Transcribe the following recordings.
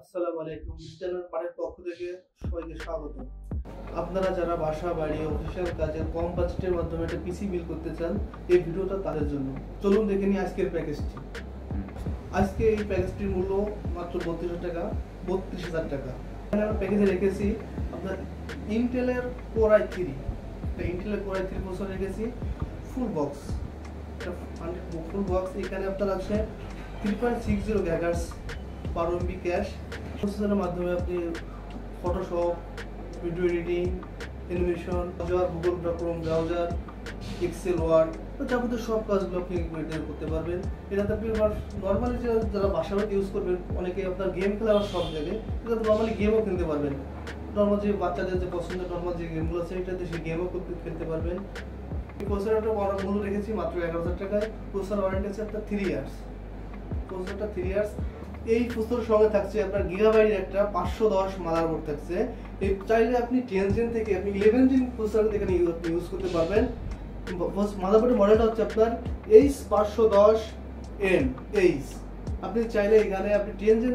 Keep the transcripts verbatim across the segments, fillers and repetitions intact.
আসসালামু আলাইকুম। চ্যানেল পারের পক্ষ থেকে সবাইকে স্বাগত। আপনারা যারা বাসা বাড়ি অফিসের কাজে কম বাজেটের মাধ্যমে একটা পিসি বিল করতে চান, এই ভিডিওটা তাদের জন্য। চলুন দেখে নিই আজকের প্যাকেজটি। আজকে এই প্যাকেজটির মূল্য মাত্র বত্রিশ হাজার টাকা। বত্রিশ হাজার টাকা এখানে আমরা প্যাকেজে রেখেছি আপনার ইন্টেলের কোরাই থ্রি, এটা ইন্টেলের কোরাই থ্রি প্রসেসর রেখেছি, ফুল বক্স, ফুল বক্স। এখানে আপনার আছে three point six zero gigahertz বারো এমবি ক্যাশ। প্রসেসরের মাধ্যমে আপনি Photoshop, video editing, animation, Google Chrome browser, Excel, Word, যাবতীয় সব কাজগুলো আপনি এর করতে পারবেন। এটাতে আপনি আবার নর্মালি যারা বাসাবাড়িতে ইউজ করবেন, অনেকে আপনার গেম খেলা আবার সব জায়গায়, এটাতে নর্মালি গেমও খেলতে পারবেন। নর্মাল যে বাচ্চাদের যে পছন্দের নর্মাল যে গেমগুলো আছে, এটাতে সেই গেমও খেলতে পারবেন। এই প্রসেসরটা মূল্য রেখেছি মাত্র এগারো হাজার টাকায়। প্রসেসর ওয়ারেন্টি আছে আপনার থ্রি ইয়ার্স প্রসেসরটা থ্রি ইয়ার্স এই প্রসেসর সঙ্গে থাকছে আপনার গিগাবাইটের একটা পাঁচশো দশ মাদারবোর্ড থাকছে। এই চাইলে আপনি টেন জেন থেকে আপনি ইলেভেন জেন প্রসেসর এখানে ইউজ করতে পারবেন। মাদারবোর্ডের মডেলটা হচ্ছে আপনার এইচ পাঁচশো দশ এম এইচ। আপনি চাইলে এখানে আপনি টেন জেন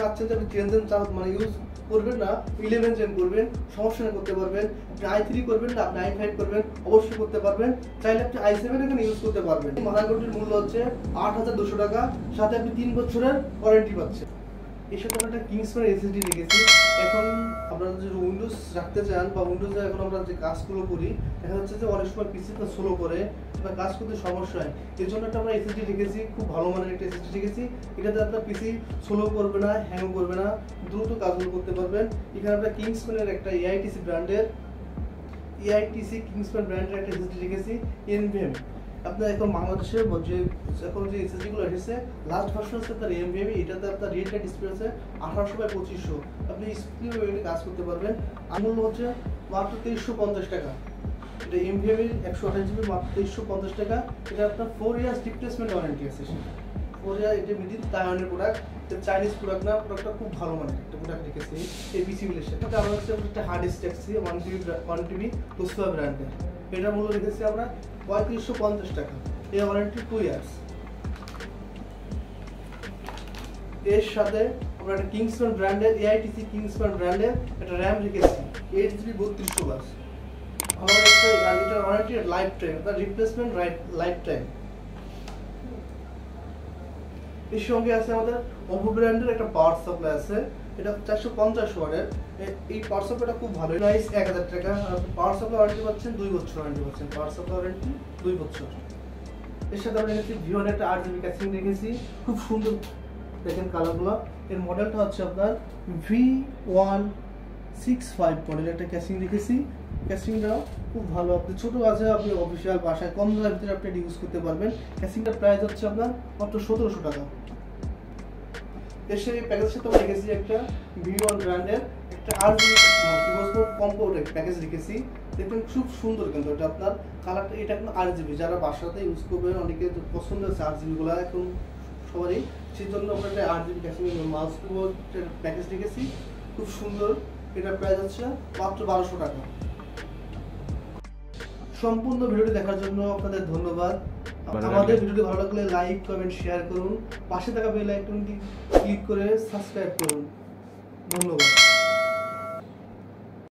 চাচ্ছেন, আপনি টেন জেন মানে ইউজ করবেন না, ইলেভেন জেন করবেন, সমস্যা না করতে পারবেন। আপনি আই থ্রি করবেন না, আপনি আই ফাইভ করবেন, অবশ্যই করতে পারবেন। চাইলে আপনি আই সেভেন এখানে ইউজ করতে পারবেন। মাদারবোর্ডের মূল্য হচ্ছে আট হাজার দুশো টাকা, সাথে আপনি তিন বছরের ওয়ারেন্টি পাচ্ছেন। এর সাথে আমরা একটা কিংসম্যান এসএসডি রেখেছি। এখন আপনারা যদি উইন্ডোজ রাখতে চান বা উইন্ডোজে এখন আমরা যে কাজগুলো করি, দেখা যাচ্ছে যে অনেক সময় পিসিটা স্লো করে বা কাজ করতে সমস্যা হয়, এর জন্য একটা আমরা এসএসডি রেখেছি, খুব ভালো মানের একটা এসএসডি রেখেছি। এটাতে আপনার পিসি স্লো করবে না, হ্যাং করবে না, দ্রুত কাজগুলো করতে পারবেন। এখানে আমরা কিংসম্যানের একটা এআইটিসি ব্র্যান্ডের এআইটিসি কিংসম্যান ব্র্যান্ডের একটা এসএসডি রেখেছি, এনভিএম। আপনার এখন বাংলাদেশের যে এখন যে এসএসডিগুলো এসেছে, লাস্ট ভার্সন আছে আপনার এনভিএম, এটাতে আপনার রিয়েল টাইম ডিসপ্লে আছে আঠারোশো বাই পঁচিশশো। আপনি স্ক্রিনে কাজ করতে পারবেন। আমূল্য হচ্ছে মাত্র তেইশশো পঞ্চাশ টাকা। এটা এনভিএম এর একশো আঠাশ জিবি, মাত্র তেইশশো পঞ্চাশ টাকা। এটা আপনার ফোর ইয়ার্স রিপ্লেসমেন্ট ওয়ারেন্টি আছে। সেটা ফোর ইয়ার, এটা মিড ইন তাইওয়ানের প্রোডাক্ট, এটা চাইনিজ প্রোডাক্ট না। প্রোডাক্টটা খুব ভালো মানে একটা প্রোডাক্ট রেখেছে এই পিসিগুলির সাথে। আমার হচ্ছে একটা হার্ড ডিস্ক রাখছি ওয়ান টিবি ওয়ান টিবি লোসোয়া ব্র্যান্ডের। এটার মূল্য রেখেছি আমরা পঁয়ত্রিশশো পঞ্চাশ টাকা, এই ওয়ারেন্টি টু ইয়ার্স। এর সাথে আমরা একটা কিংসম্যান ব্র্যান্ডের এআইটিসি কিংসম্যান ব্র্যান্ডের একটা র্যাম রেখেছি এইট জিবি বত্রিশশো বাস। আমার একটা এটার ওয়ারেন্টি লাইফ টাইম, তার রিপ্লেসমেন্ট লাইফ টাইম। এর সঙ্গে আছে আমাদের ওপো ব্র্যান্ডের একটা পাওয়ার সাপ্লাই আছে, এটা চারশো পঞ্চাশ ওয়াটের। এই পাওয়ার সাপ্লাইটা খুব ভালো, প্রাইস এক হাজার টাকা। পাওয়ার সাপ্লাই ওয়ারেন্টি পাচ্ছেন দুই বছর ওয়ারেন্টি পাচ্ছেন পাওয়ার সাপ্লাই ওয়ারেন্টি দুই বছর। এর সাথে আমরা রেখেছি ভিওনের একটা আট জিবি ক্যাসিং রেখেছি, খুব সুন্দর দেখেন কালারগুলো। এর মডেলটা হচ্ছে আপনার V one six five model একটা ক্যাসিং রেখেছি। ক্যাসিংটা খুব ভালো, আপনি ছোটো আছে, আপনি অফিসিয়াল বাসায় কম দামের ভিতরে আপনি ইউজ করতে পারবেন। ক্যাসিংটার প্রাইস হচ্ছে আপনার মাত্র সতেরোশো টাকা। এর সাথে প্যাকেজের সাথে আমরা রেখেছি একটা ভিওন ব্র্যান্ডের একটা আর জিবি কম্পোর্ট প্যাকেজ রেখেছি, দেখবেন খুব সুন্দর। কিন্তু এটা আপনার কালারটা, এটা এখন আর জিবি, যারা বাসাতে ইউজ করবেন অনেকে পছন্দ আছে আর জিবিগুলো এখন সবারই, সেই জন্য আমরা একটা RGB casing mouse keyboard package রেখেছি, খুব সুন্দর। এটার প্রাইস হচ্ছে মাত্র বারোশো টাকা। সম্পূর্ণ ভিডিওটি দেখার জন্য আপনাদের ধন্যবাদ। আমাদের ভিডিওটি ভালো লাগলে লাইক, কমেন্ট, শেয়ার করুন। পাশে থাকা বেল আইকনটি ক্লিক করে সাবস্ক্রাইব করুন। ধন্যবাদ।